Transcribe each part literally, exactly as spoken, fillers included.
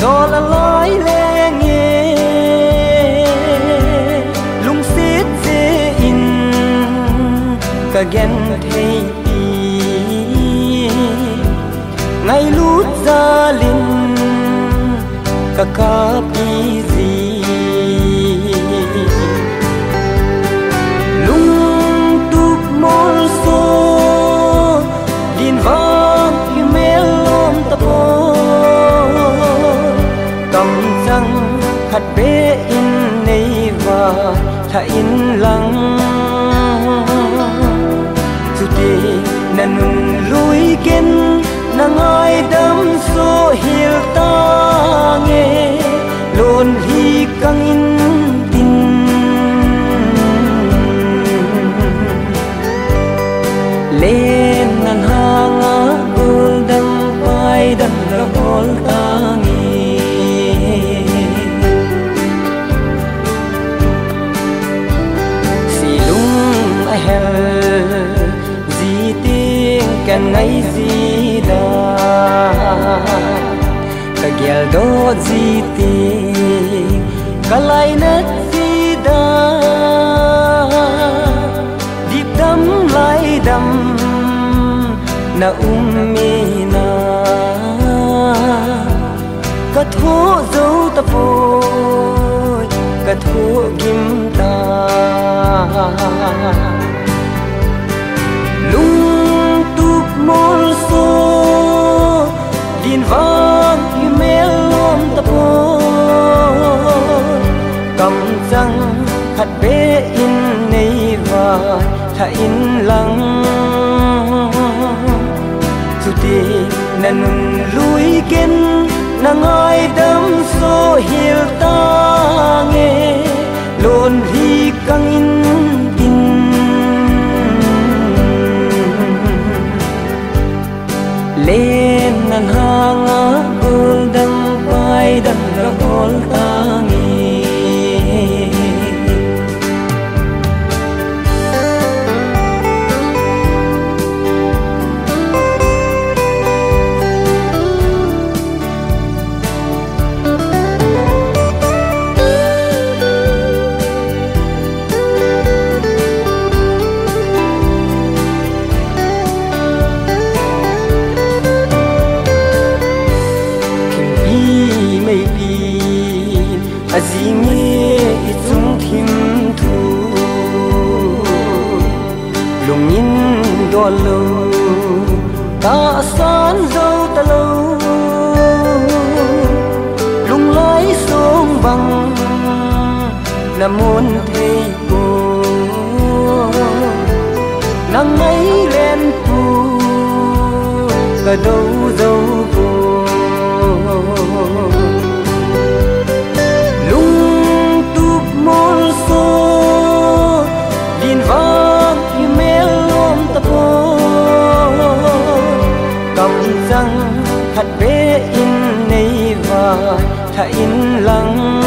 gió là lối lê nghe lung xiết dễ in cả ghen thấy đi ngay lút ra linh cả cá đi gì lung tuk mol so din vang yêu melom tapo khát bé in nay và thà in lặng dù đi nà nung lùi kín nà ngói đâm số hiểu ta nghe luôn hi căng in tin lên ngàn ha ngã buồn đâm bay đâm ra hồn ta nghe gì tiếng càng ngày gì đó cả kẻ đó gì tiếng cả lại nát gì đó đi đắm lại đắm na um mi na cả thua dấu ta vội cả thua kim ta lung tuk mol so din vang khi melom tapo cầm răng khát bé in nay và thà in lặng dù đi nà nung lùi kín nà ngói đâm số hiểu ta nghe luôn hi căng in lên ngàn hàng á buồn đâm vai đâm ra hồn ta nghe lâu ta san dâu ta lâu lung lối xuống bằng là muốn thấy cô nắng ấy lên phù là đâu dâu cô lung tuk mol so din vang khi melom ta po răng thật bé in nay và thà in lặng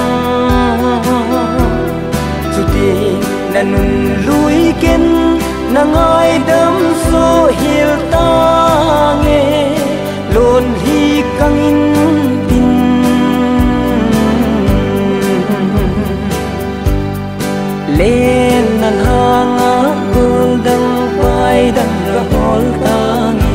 dù đi nà nung lùi kín nà ngói đâm số hiểu ta nghe luôn hi căng in tin lên ngàn ha ngã buồn đâm vai đâm ra hồn ta nghe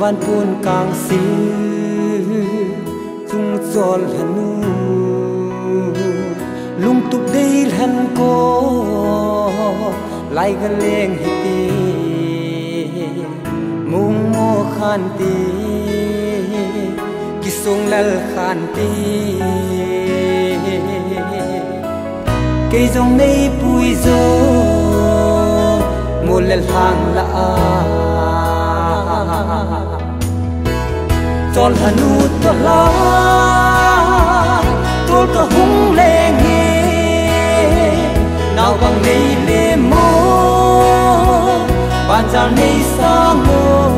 văn buôn càng xứ tung giòn hân lung tục đi hân cô lại gần lên hít mung mô khan ti kí sung lal khan ti cây dòng đây bụi gió mùa lal hàng lạ Tol hanu tola, tol kahung lengi. bằng đi lê mô bạn chào đi xa mô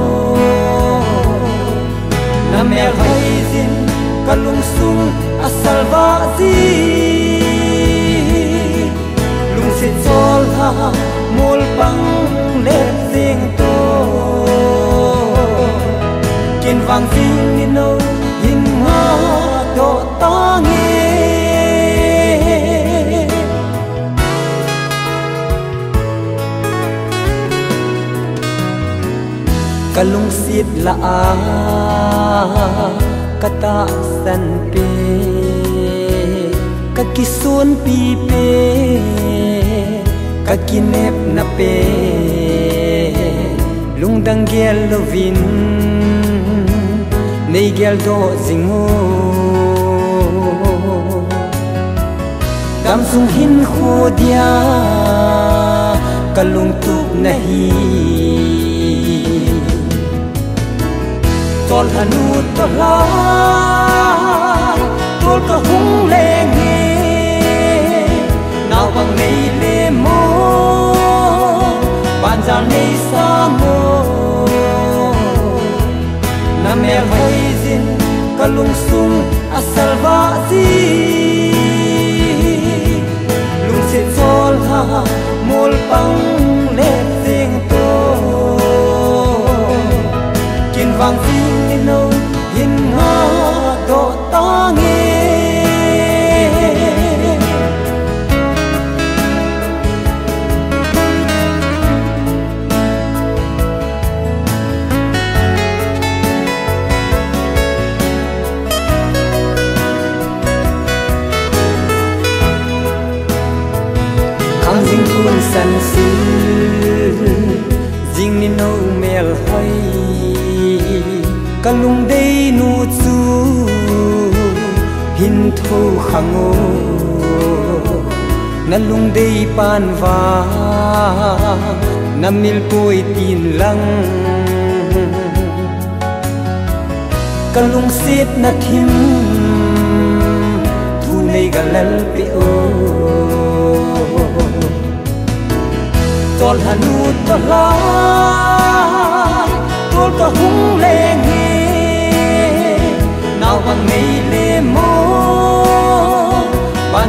là mẹ hay dinh con lung sung a salva di lung xin sol ha mul bằng nếp riêng tô kiên vàng dinh đi nô hình hoa độ to nghe kalung sit la kata san pe kakisun pi pe kakinep na pe lung dang gel lovin nei gel do zingo dam sung hin khu dia kalung tup nahi tol hanu tol la tol ka hung le nge nao bang nei le mo ban jal nei sa mo na me hai zin kalung sung a salva zi lung se tol ha mol pang le sing to kin vang zi hình hoa độ to nghe khang dinh khuôn sân sư dinh nên nâu mèl hay kalung dei nu chu hin thu khango nalung dei panwa namil pui tin lang kalung sit na thim thu nei galal pe o tol hanu tol la tol ka hung le nge nao bằng mây lê mô bàn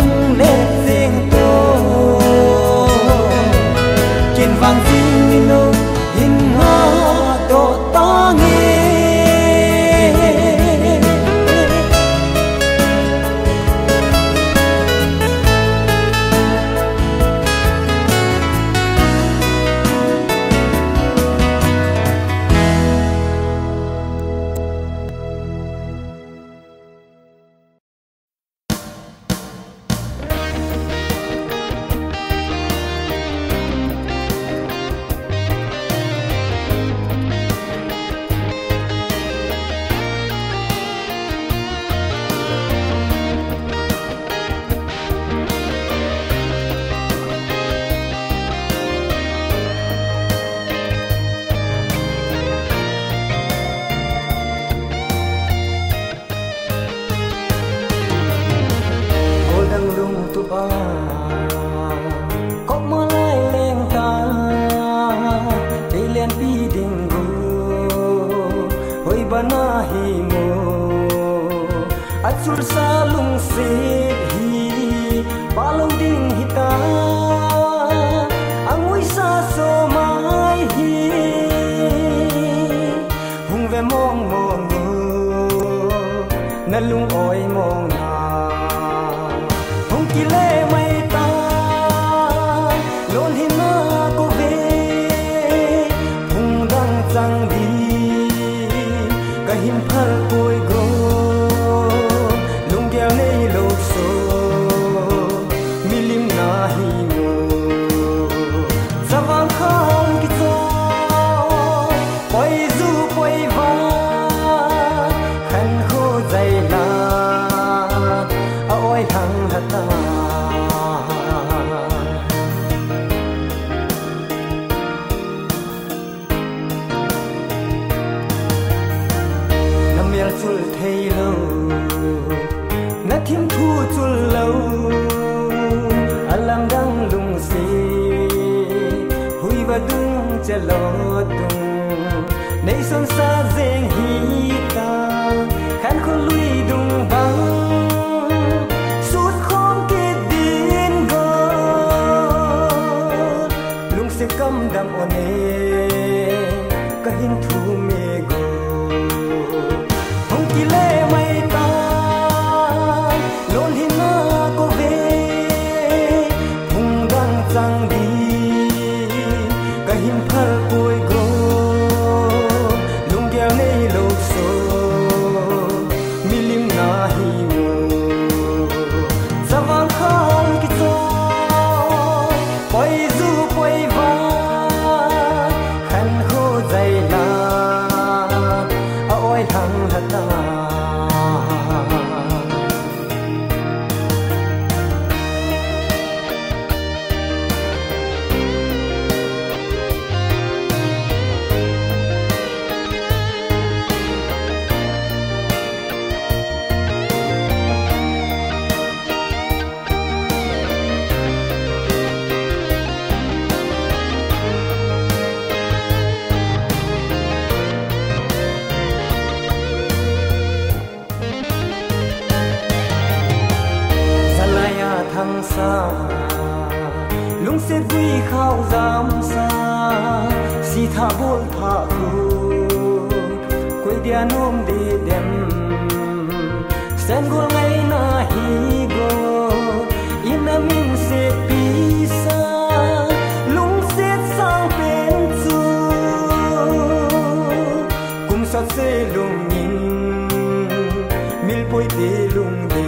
lê riêng tô trên vàng dinh nô hình hoa độ to nghe hãy thăng xa lúng sẽ vui khao dám xa si tha buồn thả khư quay đia nôm đi đem sen gua ngay na hi go in a min se pi sa lúng sẽ sang bên du cùng sát se lung nhìn mil bôi đi lung đi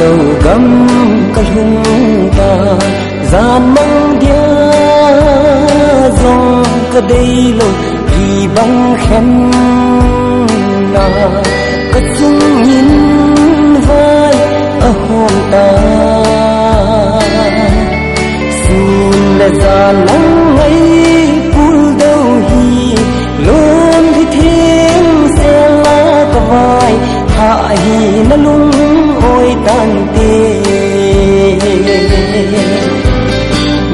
lâu gấm cây hung ta gian mong dia dòng cơ đây lâu vì băng khen na cất dung nhìn vai ở hồn ta xin là già lắng ngây buồn đâu hi luôn thì thiên sẽ lá cả vai hạ hi nó lung ôi tan tê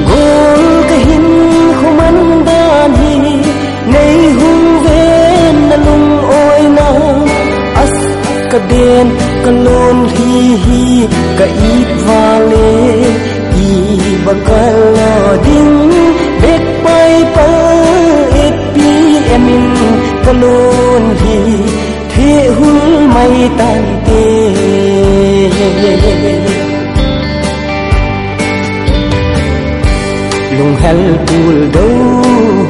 gồm cái hình không ăn đàn hi nay hung ven nó lung ôi nào ắt cả đen cả luôn hi hi cả ít và lê hi bằng cả lo đinh biết bay bay ít bi em cả luôn hi thế hung mây tan tê lung hel buồn đâu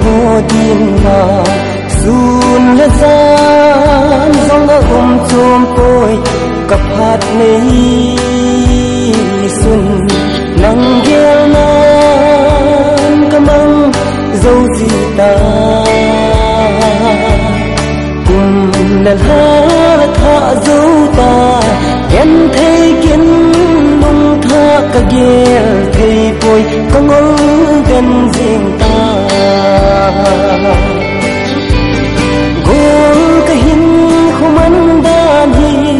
hoa tim ta sun lên gian dòng ngỡ ôm chôm tôi cặp hạt này xuân nắng ghé nan cam măng dâu gì ta cùng là lá thả dâu ta em thấy kiến mong tha cả ghé thấy vui có ngỡ gần riêng ta gồm cái hình không ăn đàn hi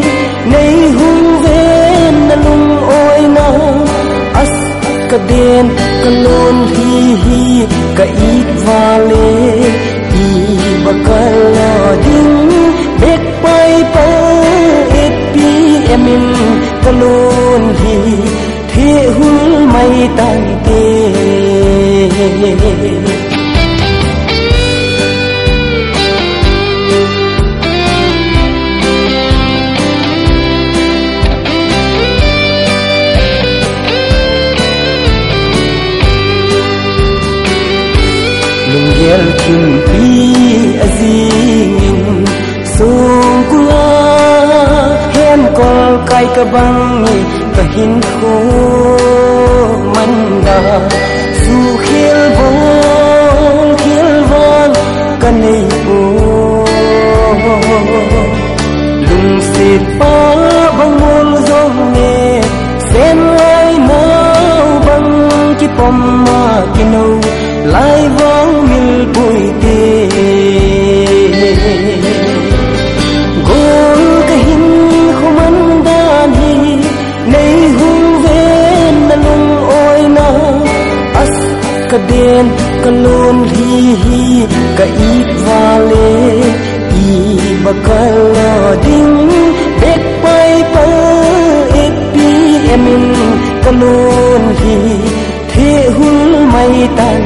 nay hung ven là lung ôi nào ắt cả đen cả luôn hi hi cả ít và lê hi và cả lo đinh biết bay bay ít bi em in cả luôn hi thế hung mây tan tê Hãy subscribe cho kênh Ghiền Mì Gõ để không bỏ lỡ những video hấp dẫn lại vắng mil bụi tê gồm cái hình không ăn đàn hi nay hung ven là lung ôi nào ắt cả đen cả luôn hi hi cả ít và lê hi mà cả lo đinh biết bay bay ít bi em in cả luôn hi thế hung mây tan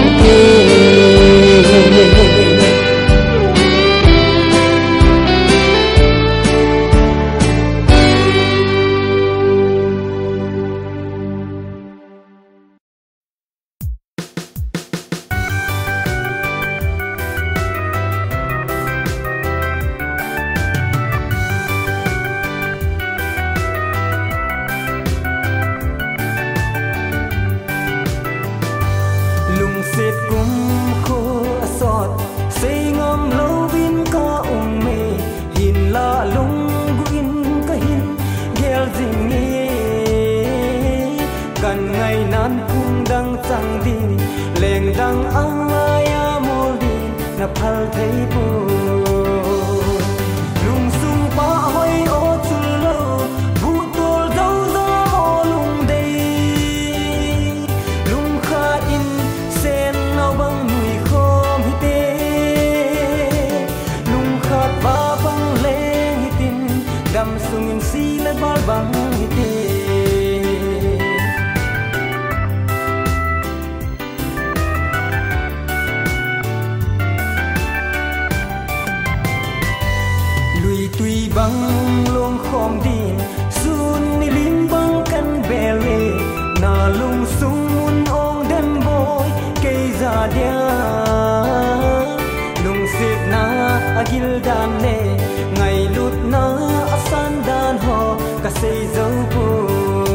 ngày lút na san đàn hò cả xây dấu buồn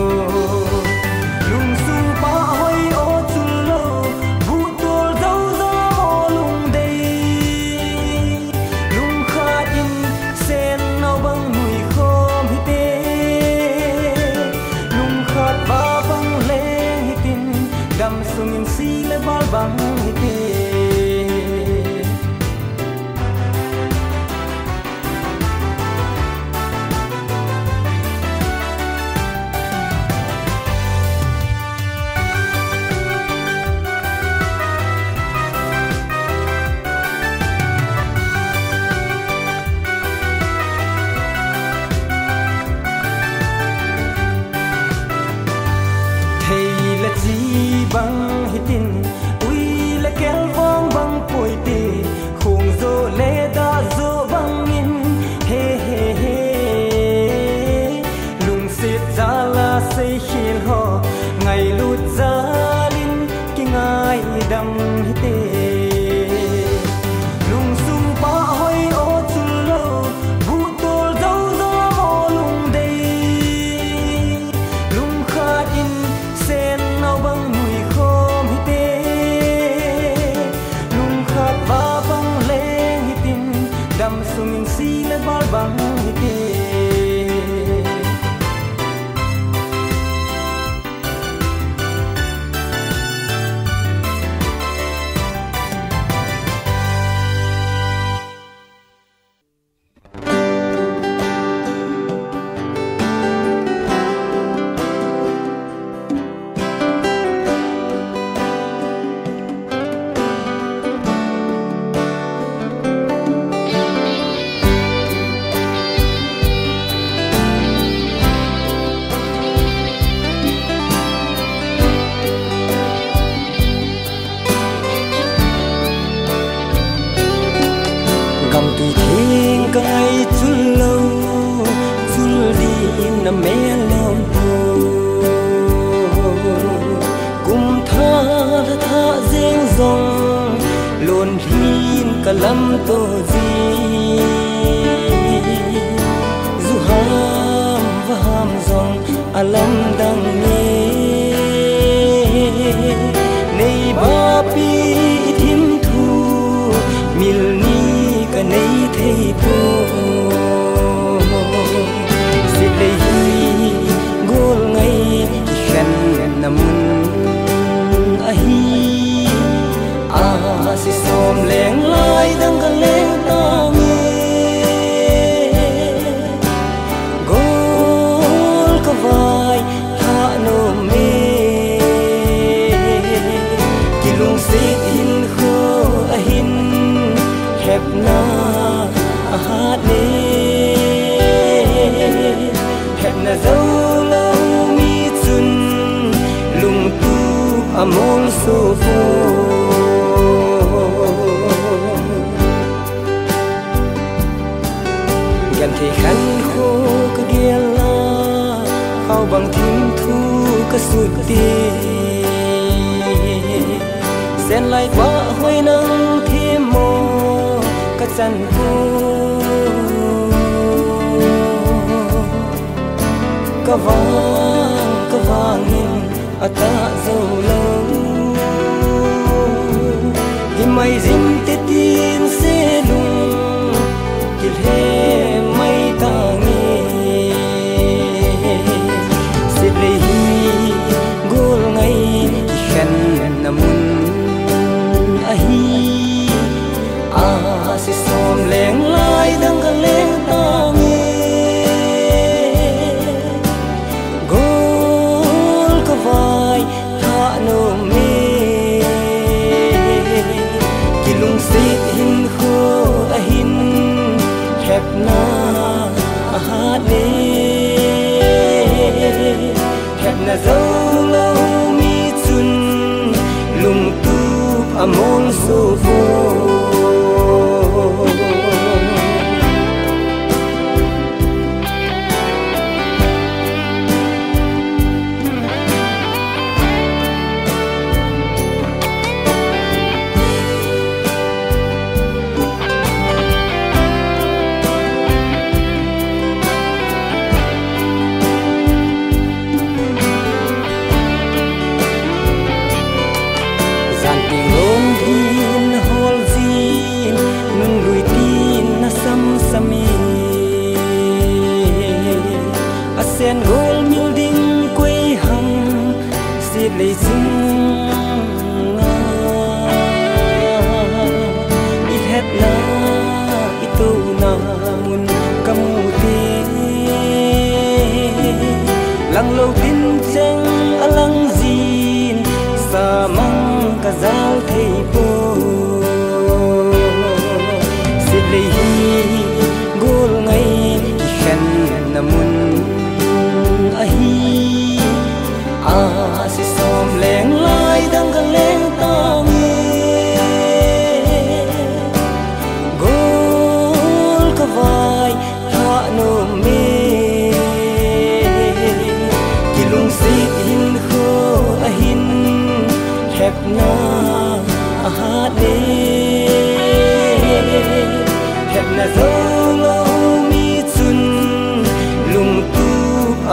Hãy subscribe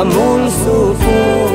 among so full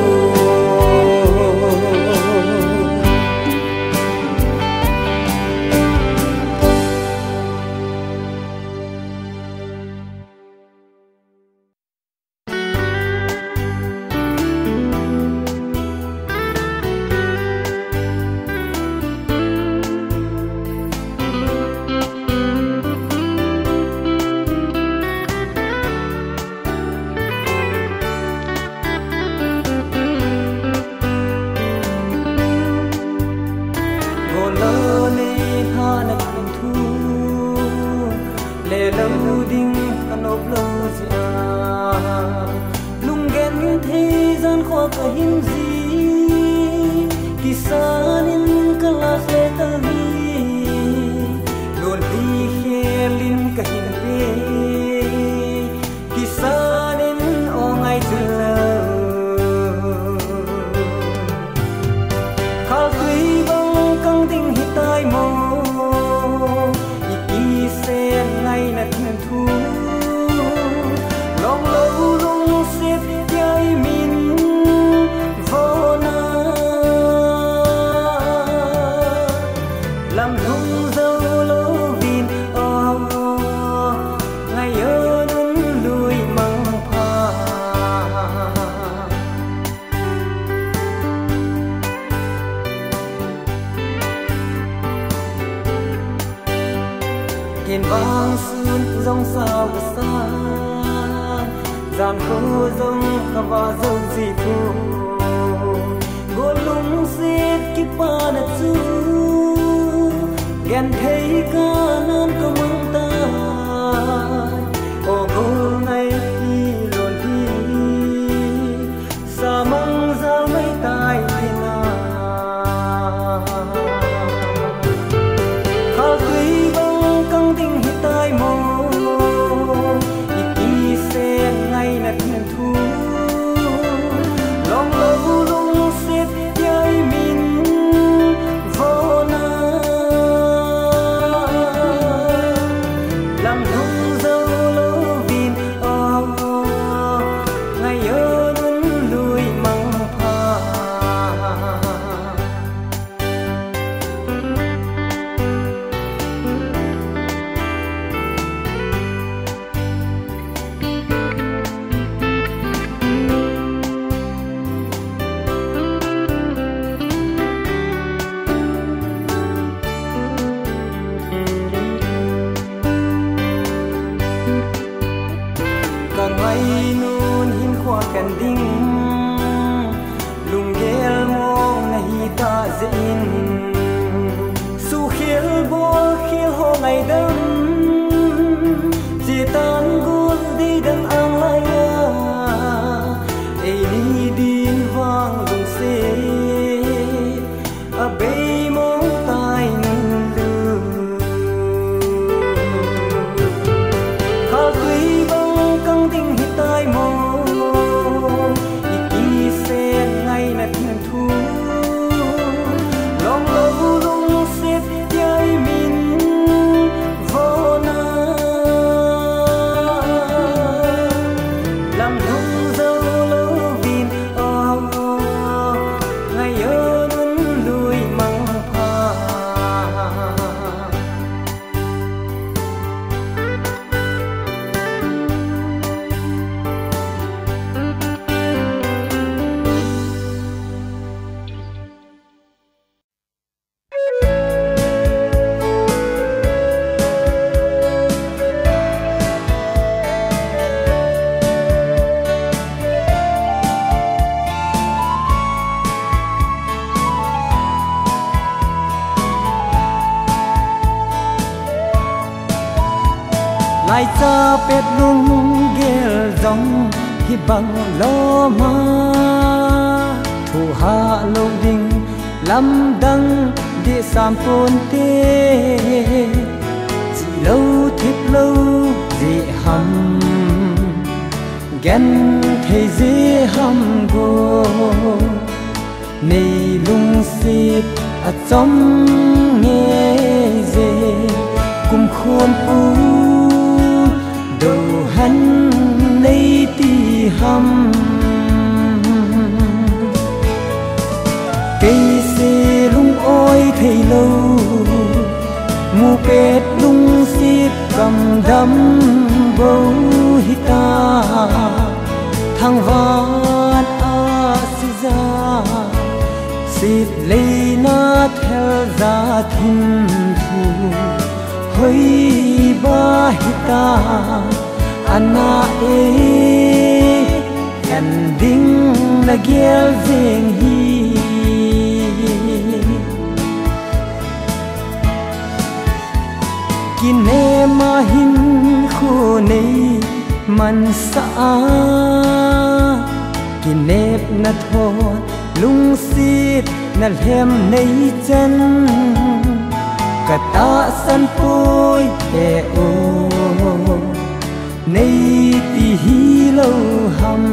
nghe Mu pet lung sip cầm đấm bầu hita thang van asiza sip leina theo gia thun thu hoi ba hita ana e en ding na gel zing hi in em hin khu này man sa in em na thon lung xít na hem này chân cả ta san phôi e ô này ti hi lâu hầm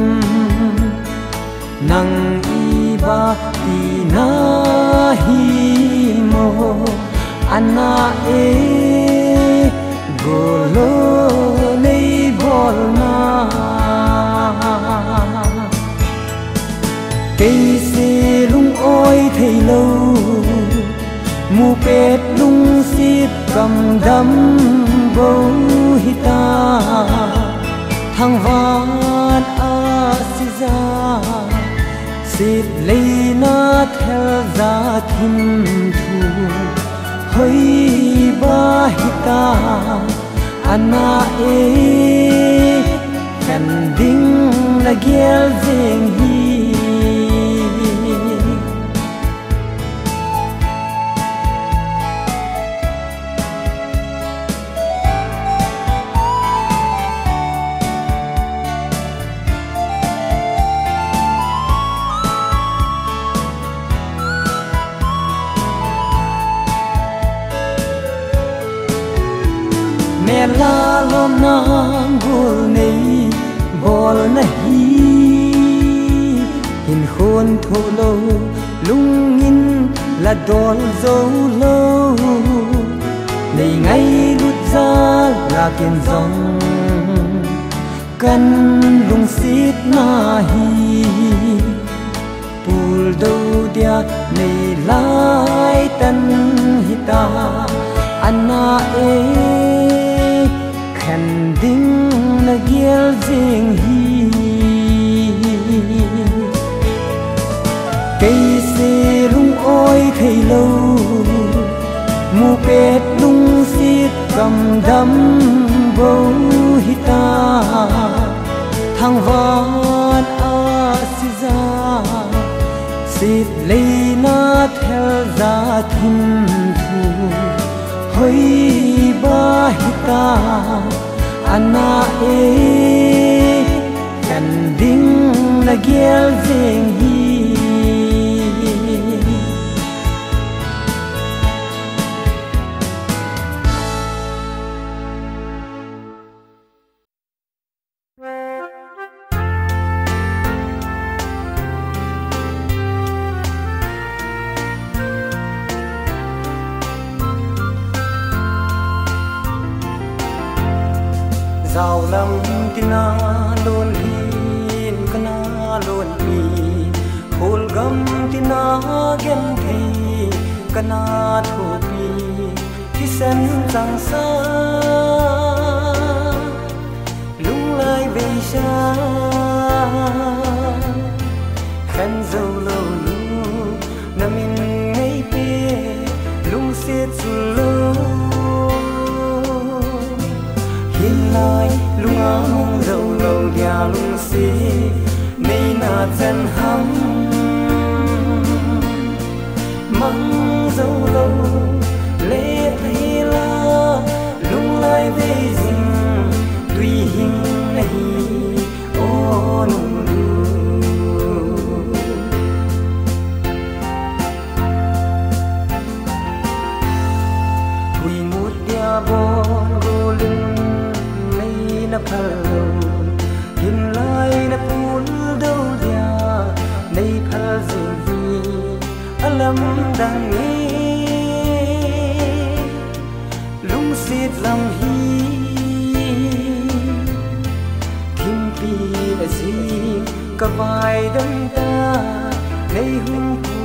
nang i ba ti na hi mô ana e Golo nei bolma cây si lung oi thầy lâu mu pet lung xít cầm đấm bầu hita thang van asiza xít lấy na theo gia thun thu hoi ba hita ana e kan ding na gel zeng hi la lom nang gol nei bol na hi in khôn thô lâu lung in là đòn dấu lâu này ngay đút ra là kiên dòng căn lung xít na hi pul đâu dia này lai tân hita ana e khăn đinh na gel zing hi cây si lung oi thầy lâu mu pet lung xít cầm đấm bầu hita thang van asiza xít lấy na theo gia thun thu hoi ba hita ana e kan ding na gel zeng hi Hãy subscribe cho kênh Ghiền Mì Gõ để không bỏ lỡ những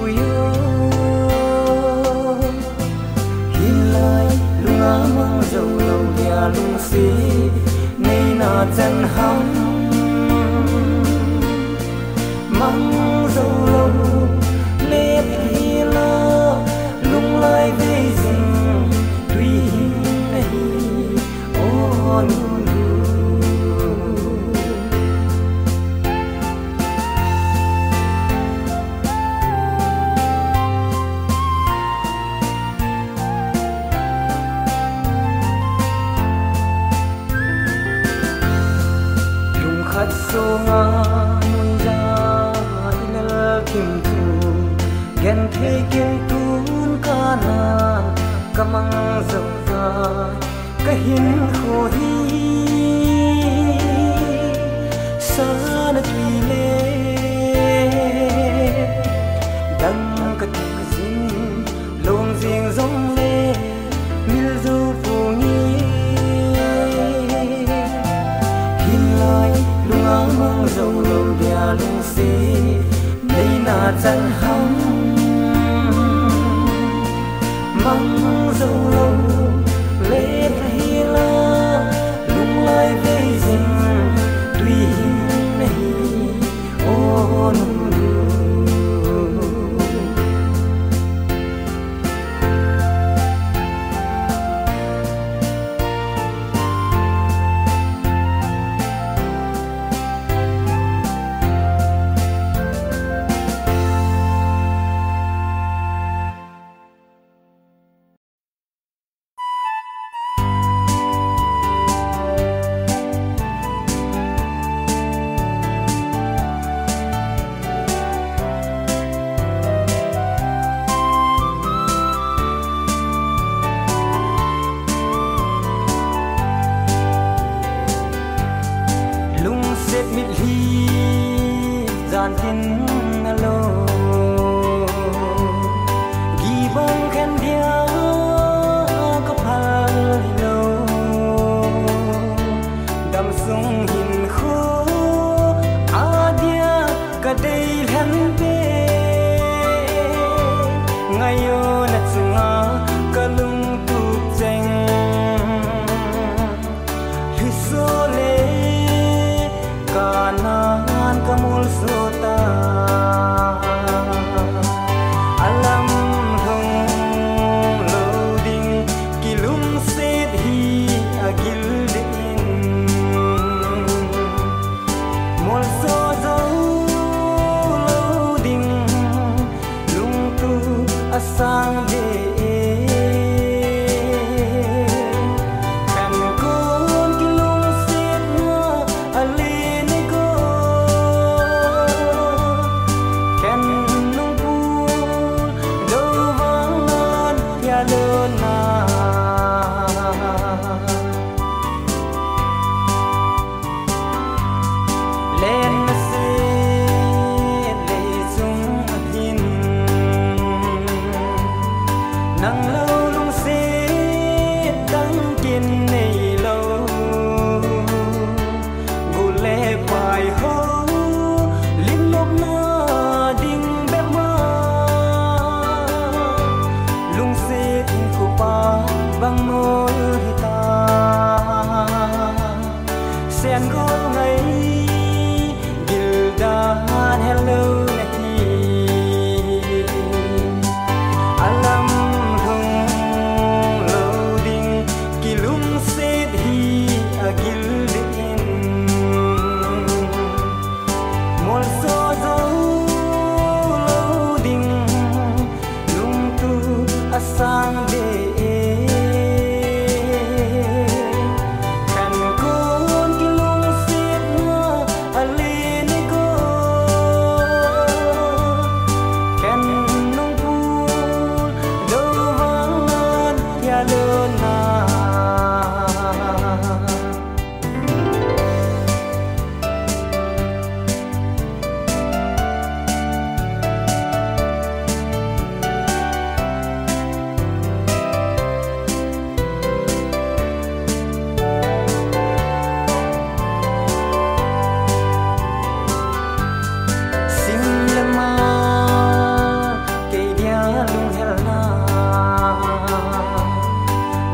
video hấp dẫn. lặng xí nay nó chẳng hóng mong dâu lâu nếp hi lo lung lai về rừng tuy này ô nu so nga mun ja inal kim tu gen thei kim tun kana kamang zong za kahin ho hi sana tui le dang ka ting zin long zing zong le mil zu pu ni hin lai mong dầu lâu đè lung xí đây là chẳng hóng mong dầu lâu lê thay la lung lai về rừng tuy này ô nụ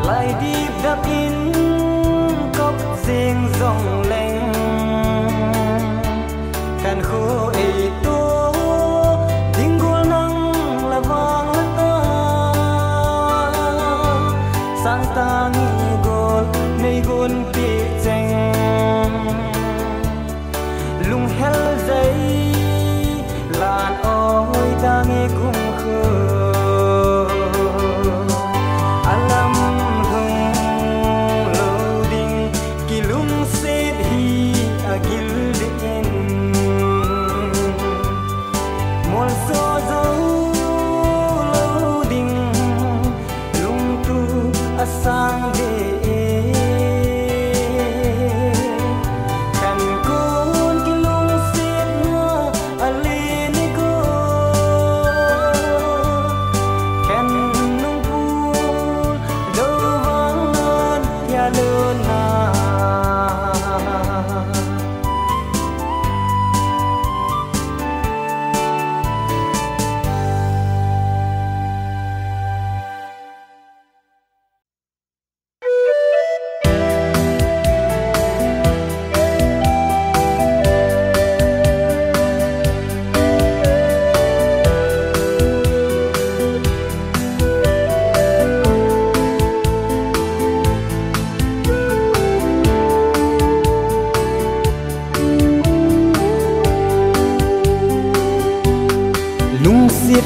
lại đi gặp in riêng dòng lên càn khu ý tu tiếng của nắng là vang lất tơ sáng ta nghi gồn mây gồn bị tranh lung hell giấy làn ôi ta nghe cùng khờ sang đi cần con cái lung xiết nó ali ni cô cần nung buồn đâu vắng hơn nhà lớn à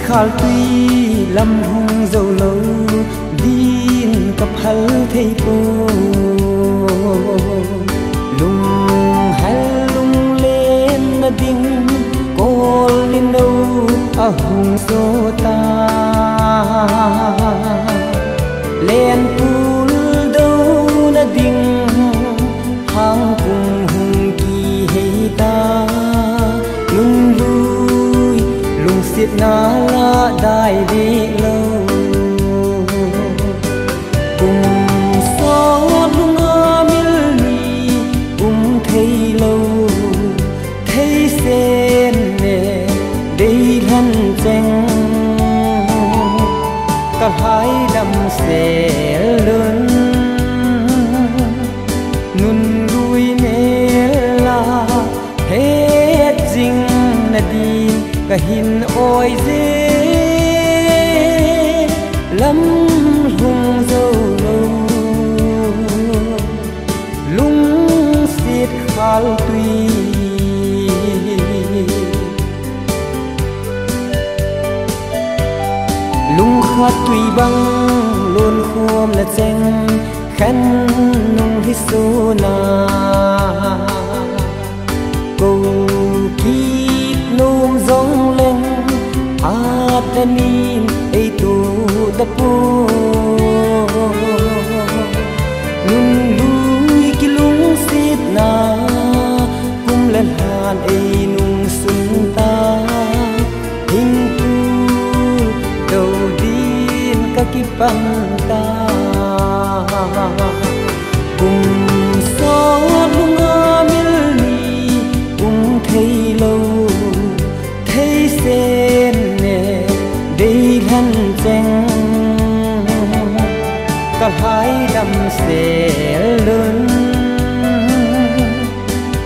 khal tuy lâm hung dầu lâu viên cặp hal thấy cô lung hal lung lên na đinh cô lên đâu ở hung số ta lên pul đâu na đinh hang cùng hung kỳ hay ta lung vui lung xiết na đại vị lâu cùng xót lung ngơ miên ly cùng thấy lâu thấy sen nề đây thân tranh cả hai đầm xẻ lớn nun lui nề la hết dinh là đi cả hình ôi dê lắm hung dâu lâu lúng xiết khal tuy lúng khát tuy băng luôn khom là tranh khăn nung hít số na câu kít nôm giống lên hát lên ấy tu tập bố lung lui cái lung xiết na cũng lên hàn ấy nung xuân ta hình tu đầu tiên các kiếp bằng ta cùng gió lung ngơ miên ly cũng thấy lâu thấy sen nề đây thân tranh cả hai đầm xẻ lớn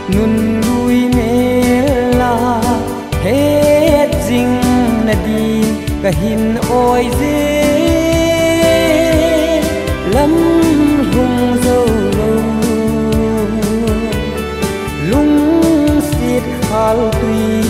nun lui mê la hết dinh là đi cả hình ôi dê lắm hung dâu lâu lúng xiết khal tuy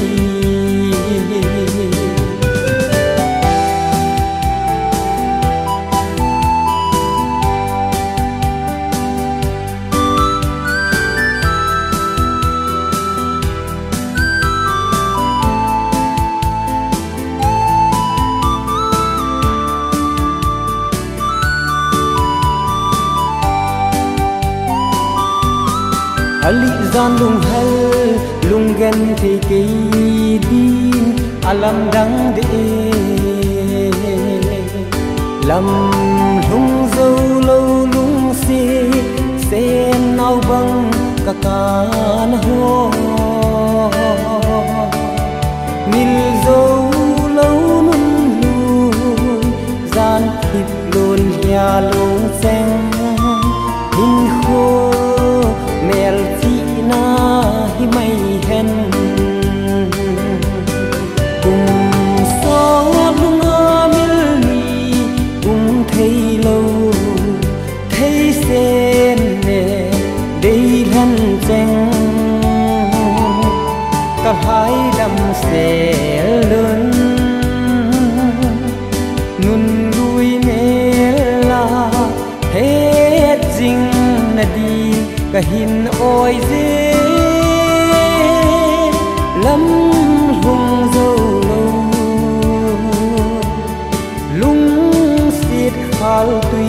ali gian lung hell lung gần thì kỳ đi alam đắng để lầm hung dâu lâu lung xì sen nao băng cả can ho nil dâu lâu nung lu gian thịt luôn nhà lung sen in khô hết dinh là đi cả hình ôi dê lắm hùng dâu lúng xiết khao tùy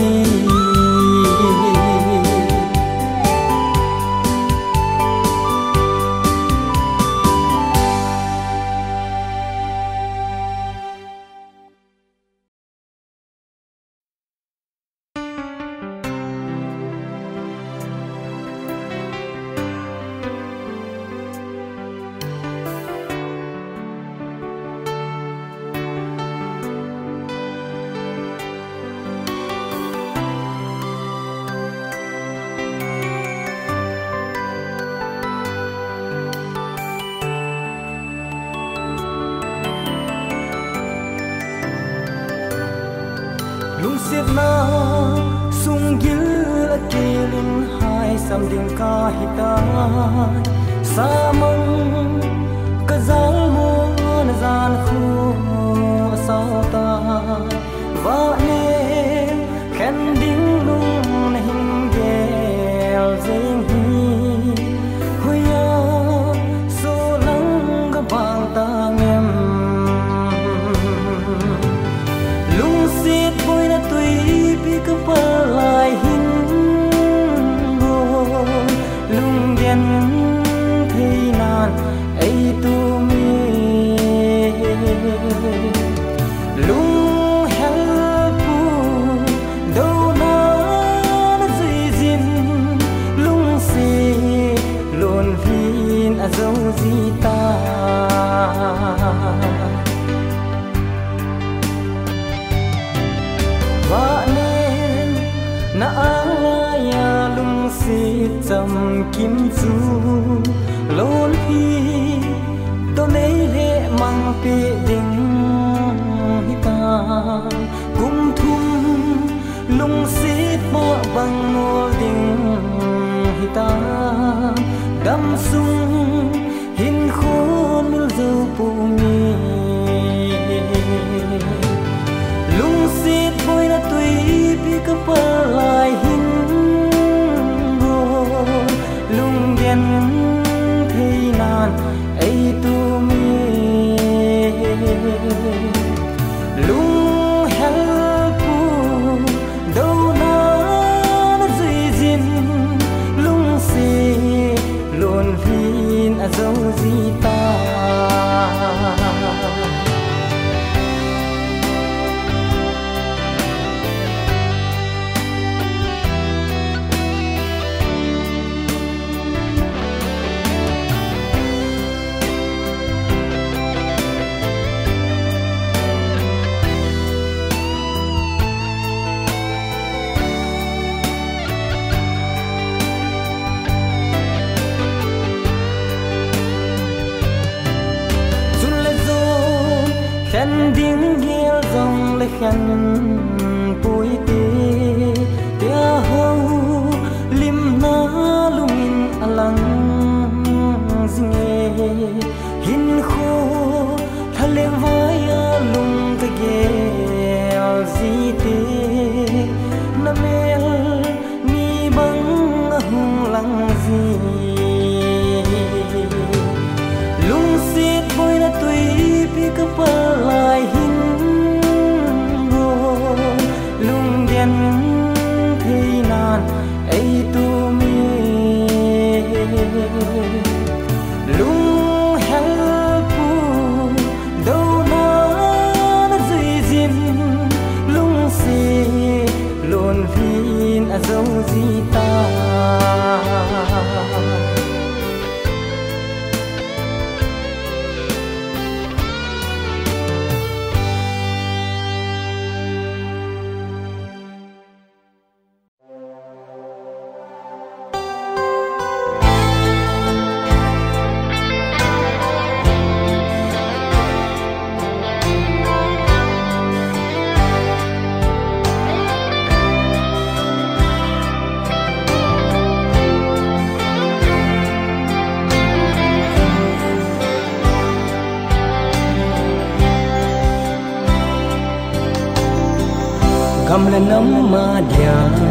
cầm lên nấm ma đia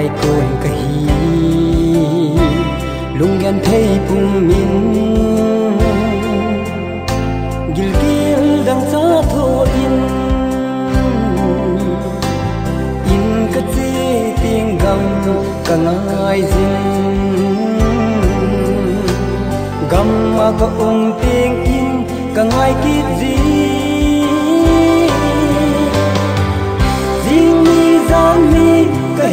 ai tôi cái lung gan thấy cùng mình gil gil đang xa thôi in in cái gì tiếng gầm càng ai dừng gầm mà có ung tiếng in càng ai kịp gì riêng mi giang mi cái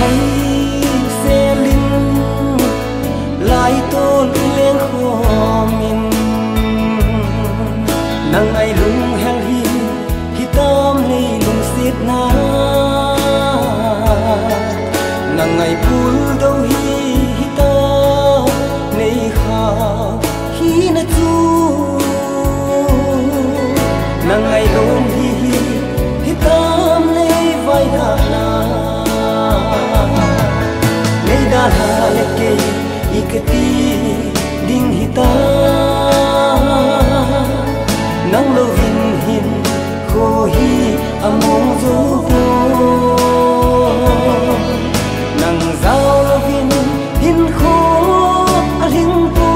thấy xe linh lại tô lên khó mình nắng ai lung hang hi khi tâm này lung xiết na nắng ai buồn đâu hi khi tâm này khao khi na chu nắng ai lung hi khi tâm này vai na la la ke ikati ding hita nang lo vin hin ko hi among zo ko nang zao lo vin hin ko a ling ko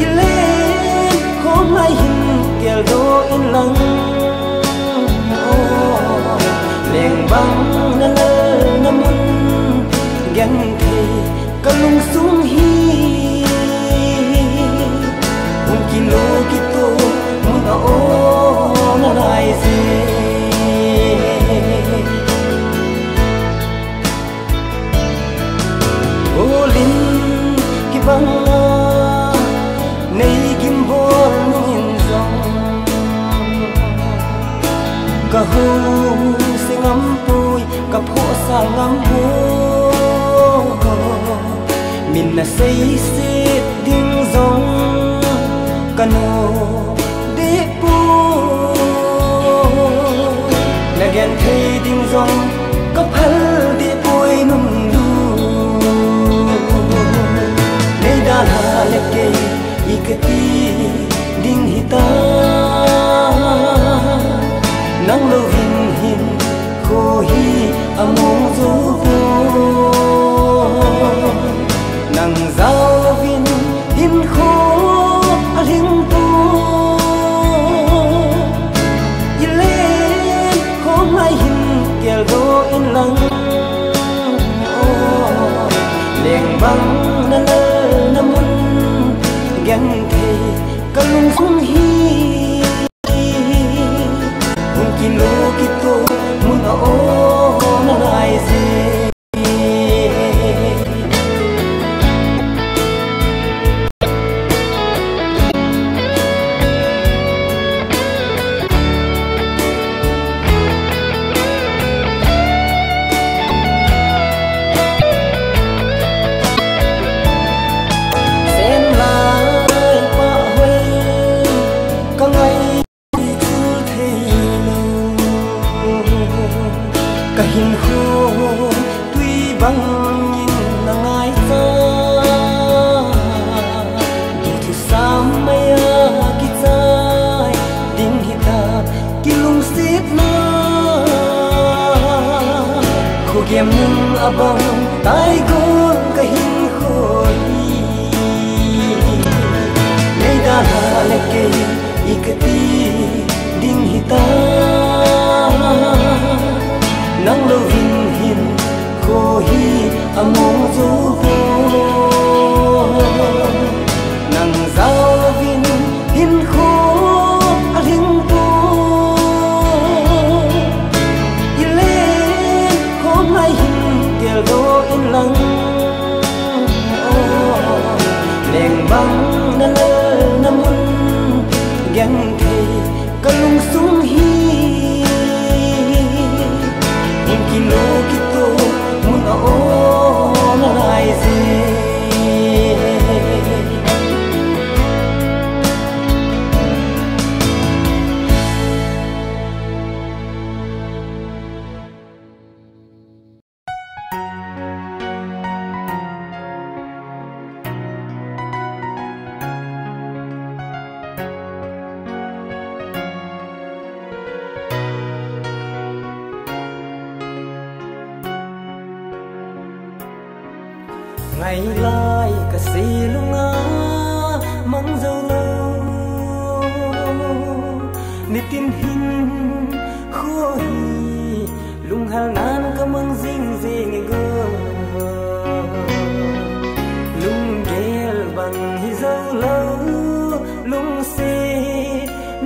ile ko mai hin kel do in lang leng bang na la yang ke kalung sung hi mungkin lo kita mun ao na lai se olin ki bang nei kim bor min zong ka hu singam pui ka pho sa ngam hu mình là say xít tiếng gió cano để buồn là ghen thấy tiếng gió có phật để vui nung nụ đây đã là lệ kê ikati ding hita nắng lâu hình hình khô hi among gió nang giao vin hin khô a linh tu ylen khô mai hin kel do in lang leng bang na na mun gan ke kalung sung hi mungkin lo kito mun ao na lai se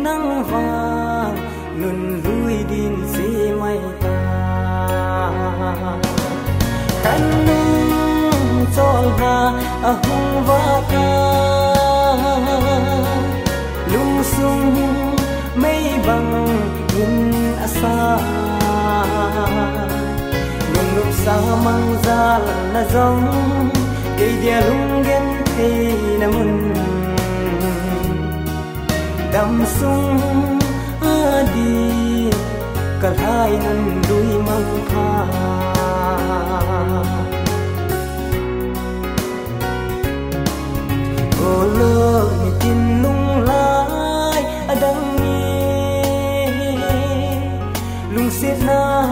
nắng vàng ngân vui đêm dễ mây ta mang ra là giống cây đĩa lung ghen thì nằm mừng đầm sung đi cả hai nằm đuôi măng pha cô lơ thì tin lung lái ở đằng nghe lung xiết na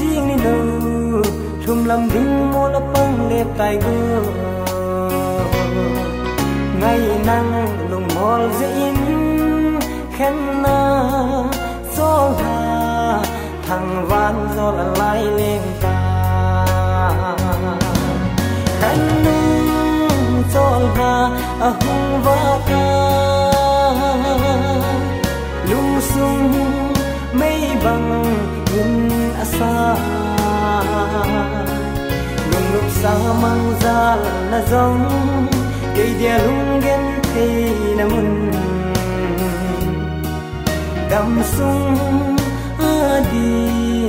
riêng nên đâu thum làm đinh mô lấp băng đẹp tài gơ ngày nắng lùng mò dĩ khen na gió hà thằng van gió là lái lên ta anh nương gió hà ở hung vác lung sung mây bằng nhìn xa lùng lục xa mang ra là giống cây đĩa lung ghen thì là mừng đầm sung đi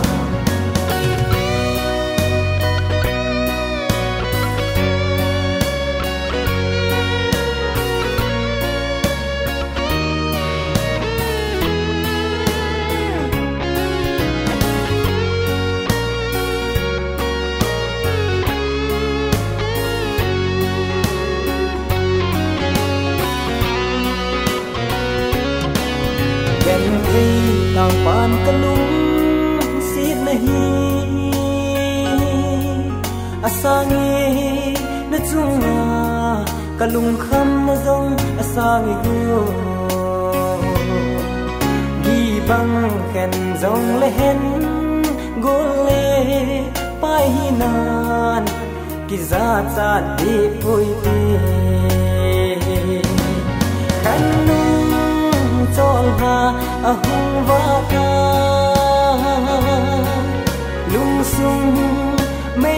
tang pan kalung sinahi asangi na chunga kalung kham na zong asangi go gi bang ken zong lehen gole pahinan ki za za di pui ti kanu chol ha a hung va ca lung sung mây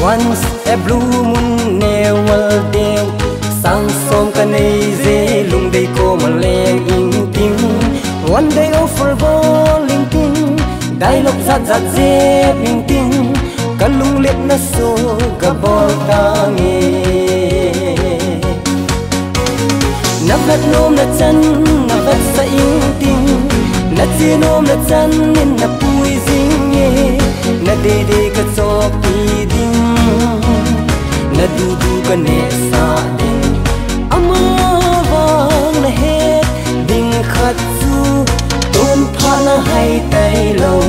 Once a blue moon ne wal deng sang som kanai ze lung dei ko maleng ing ting one day over bowling ting dai lok zat zat ze ping ting kalung lep na so ka bol tangi nabat nom na chan nabat sa ing ting na chinom na chan nin na pui zing ye na de de ka chok ti ding na du du ka ne sa ding ama wang na het ding khat su ton pha na hai tai lo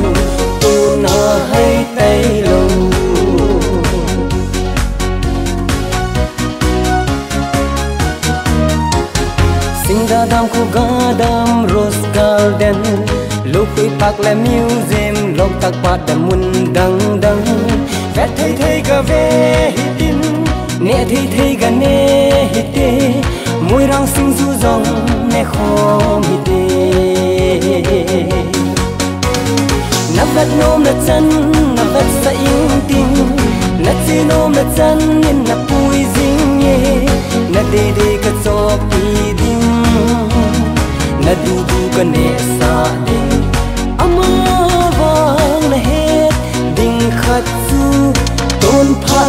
ton na hai tai lo sing da dam ko ga dam rose garden lúc khi park là museum lộc tạc bát đầm muôn đằng đằng vét thấy thấy cả về tin nè thấy thấy cả nè tê môi răng xinh du dòng nè khó mi tê nắp vét nôm nắp chân nắp vét sa yêu tình nắp xin nôm nắp chân nên nắp vui dính nhé nắp đê đê cất gió đi đinh nắp du du cả nè xa đinh ama vang na het ding khat su ton pha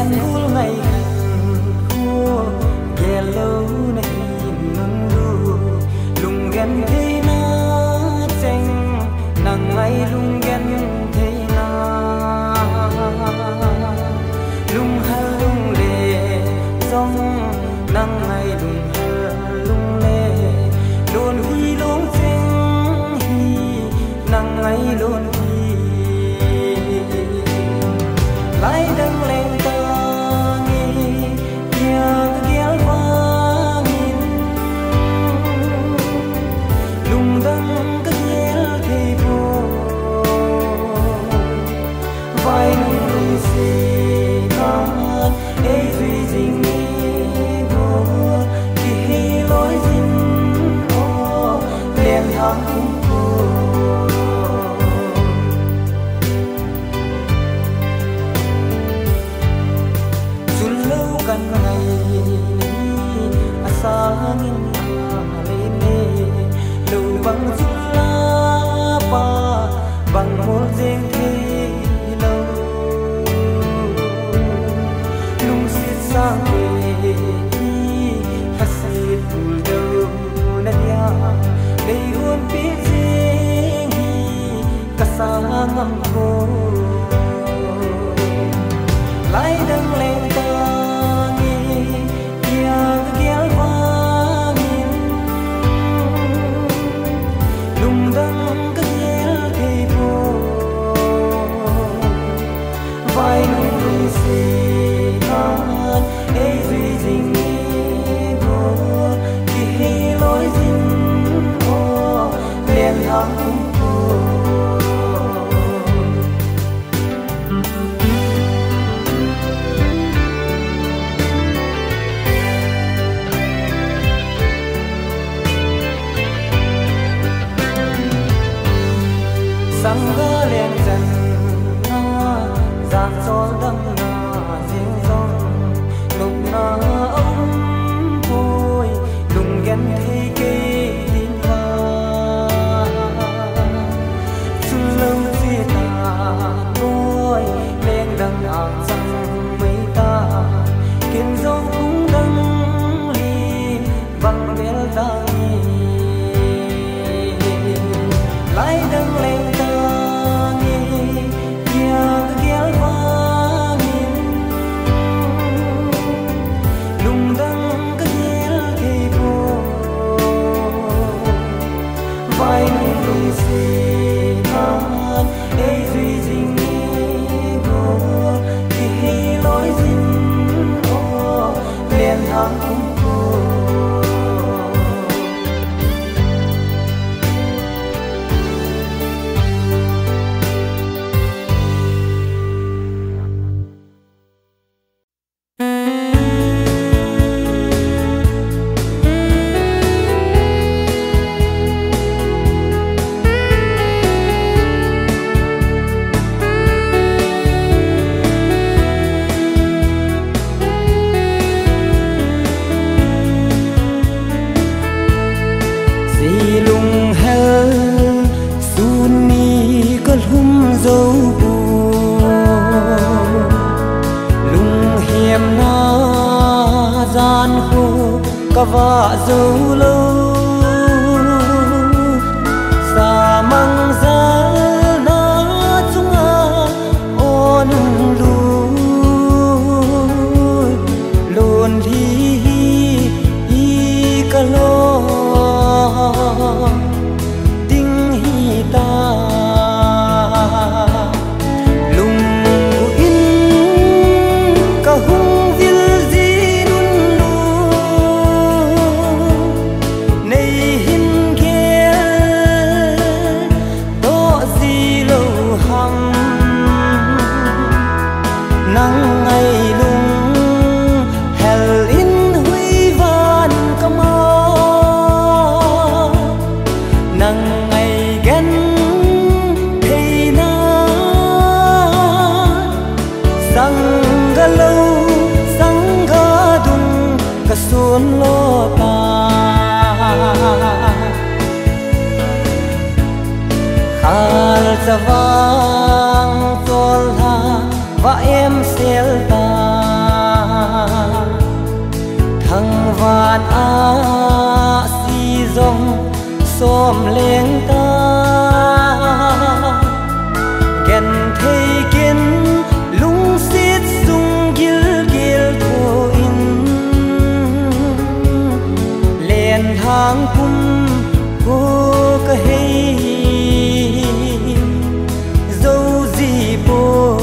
Vang tol ha và em sẽ ta vạt á si dòng xóm lên ta gần thấy kiến lúng xiết dung dư kia thô in lên tháng cung cô cơ hay dâu gì bố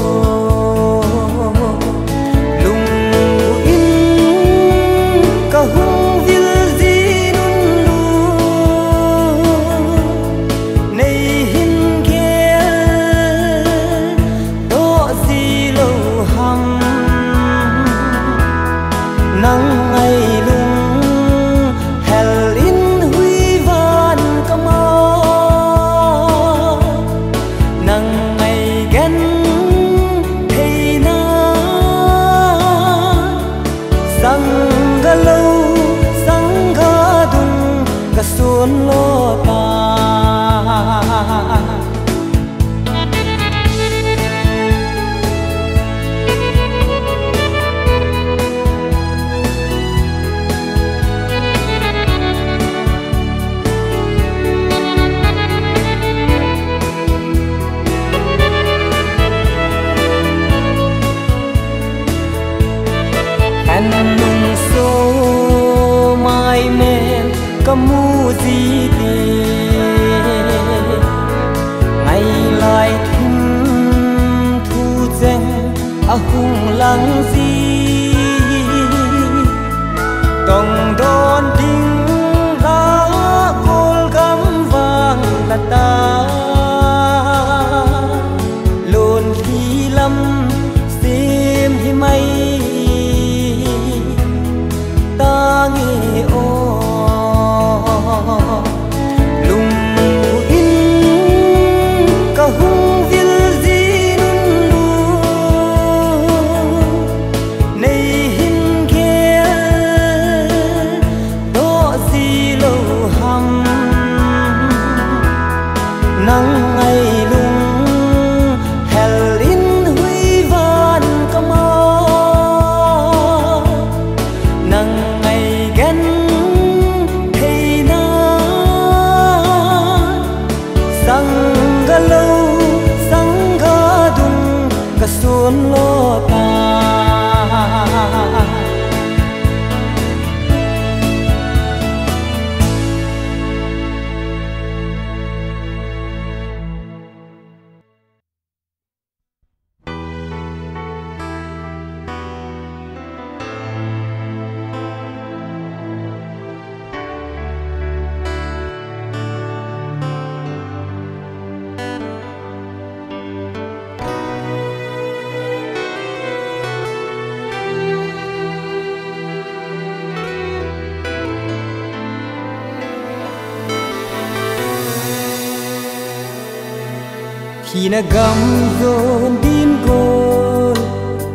na gam zon din gol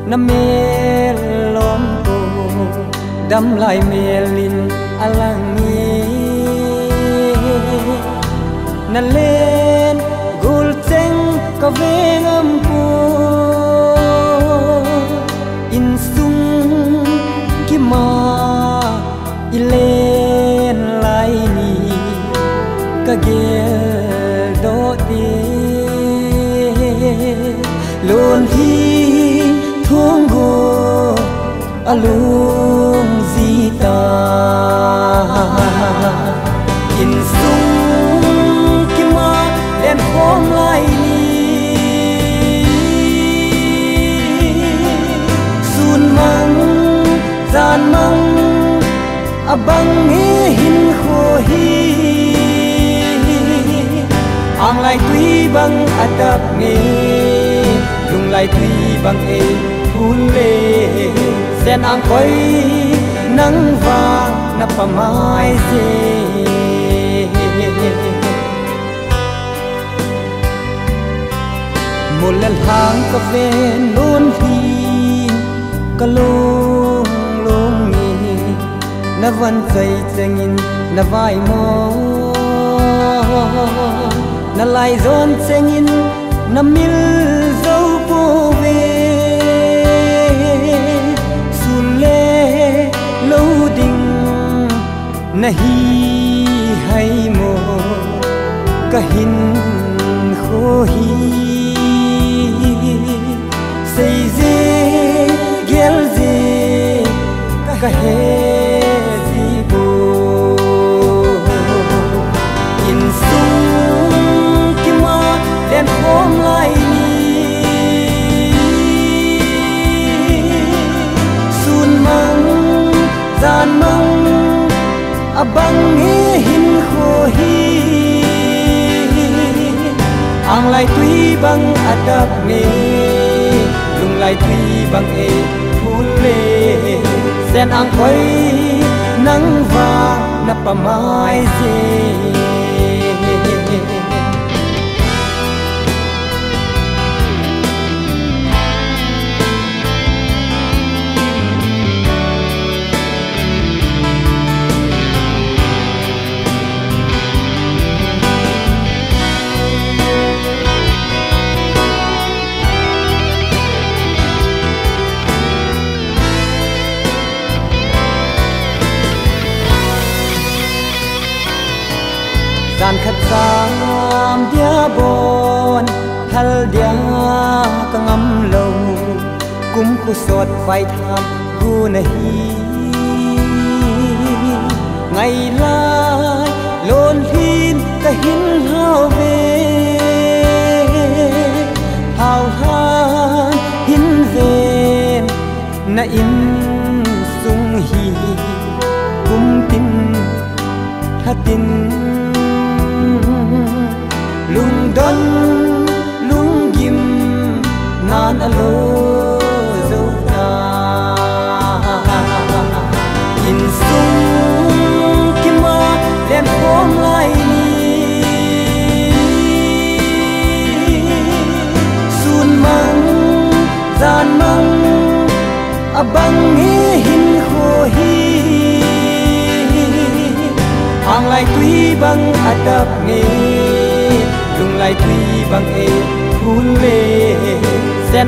na mel lom ko dam lai melin alangi na len gol teng ka vengam ko insung ki ma ilen lai ni ka gel do ti luôn thi thương gô a luôn di ta in sung kim ma đen hôm lại đi sun măng gian măng a băng nghe hin khô hi ang lại tuy băng a tập nghe lung lại tuy bằng em hôn lê sen ăn quay nắng vàng nắp vào mái dê một lần tháng cà phê luôn thì có lung lung nghỉ nó vẫn dậy dành nhìn nó vai mò nó lại dồn dậy nhìn nó mil về xuân lê lâu đình नहीं है मो कहीं खो सैजे गेलजे कहे जीबो इंसू कि माँ देन होम लाई सुन मंग जान मंग abang nghe hin khô hi ang lai tuy bang adap nghe lung lai tuy bang e phun lê sen ang khói nắng và napamai dê gian khát giam dia bon thal dia ka ngâm lâu cũng khu sọt phải tham gu này ngày lai lôn thiên ta hin hao về hao ha hin về na in sung hi cũng tin tha tin lung đón lung ghim nan alo dấu ta in sung kim ma đen hôm nay sun mang gian mang abang nghe hin khô hi hàng lại quý băng adap nghe lung lai tuy bằng e phun lê sen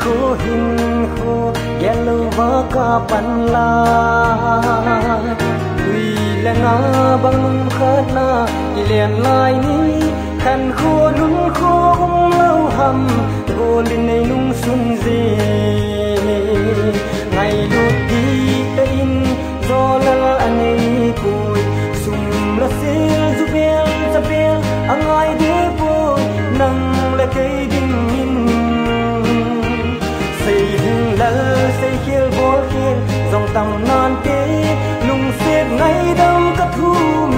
khô hình khô ghé lâu vỡ cả bắn lại vì là ngã bằng khát na liền lại ní khăn khô nung khô không lâu hầm ô lên này nung xuân gì ngày đột đi tên do là anh ấy cùi sum là xí giúp em giúp em anh ai để buồn nắng là cây đình nhìn xây hình lỡ xây khiêu bó khiên dòng tầm non kế lùng xếp ngay đông cất thu.